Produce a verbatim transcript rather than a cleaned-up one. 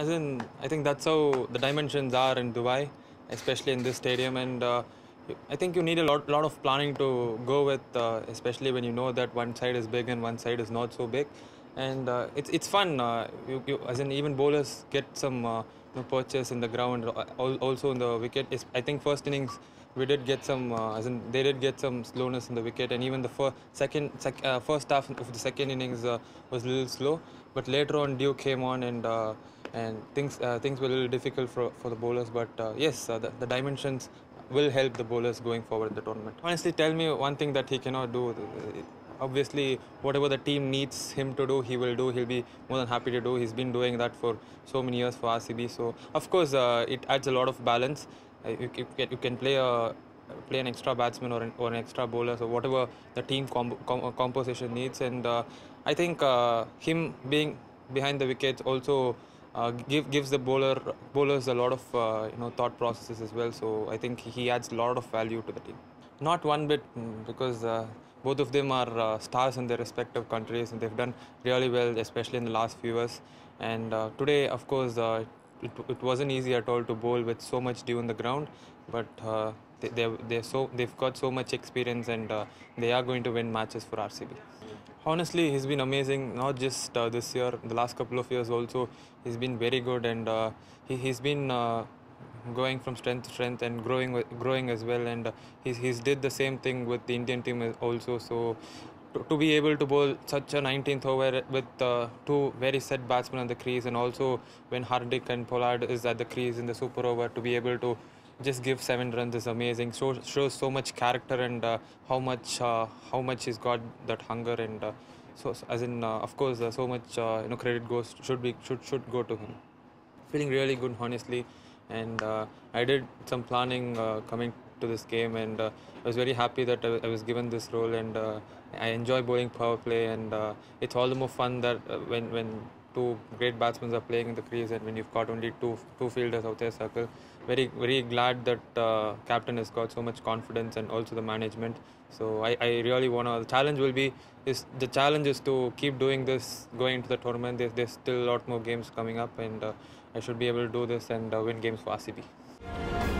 As in, I think that's how the dimensions are in Dubai, especially in this stadium. And uh, I think you need a lot, lot of planning to go with, uh, especially when you know that one side is big and one side is not so big. And uh, it's it's fun. Uh, you, you, as in, even bowlers get some uh, you know, purchase in the ground, also in the wicket. It's, I think first innings we did get some, uh, as in they did get some slowness in the wicket, and even the first second sec, uh, first half of the second innings uh, was a little slow. But later on, dew came on, and uh, and things uh, things were a little difficult for for the bowlers. But uh, yes, uh, the, the dimensions will help the bowlers going forward in the tournament. Honestly, tell me one thing that he cannot do. Obviously, whatever the team needs him to do, he will do. He'll be more than happy to do. He's been doing that for so many years for R C B. So, of course, uh, it adds a lot of balance. Uh, you, you, you can play a, play an extra batsman or an, or an extra bowler, so whatever the team com com composition needs. And uh, I think uh, him being behind the wickets also uh, give, gives the bowler bowlers a lot of uh, you know thought processes as well. So I think he adds a lot of value to the team. Not one bit, because Uh, both of them are uh, stars in their respective countries, and they've done really well, especially in the last few years. And uh, today, of course, uh, it, it wasn't easy at all to bowl with so much dew on the ground. But uh, they, they're, they're so, they've got so much experience, and uh, they are going to win matches for R C B. Honestly, he's been amazing, not just uh, this year, the last couple of years also. He's been very good, and uh, he, he's been Uh, going from strength to strength and growing growing as well, and uh, he's, he's did the same thing with the Indian team also. So to, to be able to bowl such a nineteenth over with uh, two very set batsmen on the crease, and also when Hardik and Pollard is at the crease in the super over, to be able to just give seven runs is amazing. So shows so much character, and uh, how much uh, how much he's got that hunger, and uh, so as in uh, of course uh, so much uh, you know credit goes should be should should go to him. Feeling really good, honestly. And uh, I did some planning uh, coming to this game, and uh, I was very happy that I was given this role, and uh, I enjoy bowling power play, and uh, it's all the more fun that uh, when when two great batsmen are playing in the crease, and when you've got only two two fielders out there circle. Very very glad that uh, captain has got so much confidence, and also the management. So I, I really wanna. The challenge will be is the challenge is to keep doing this going into the tournament. There's there's still a lot more games coming up, and uh, I should be able to do this and uh, win games for R C B.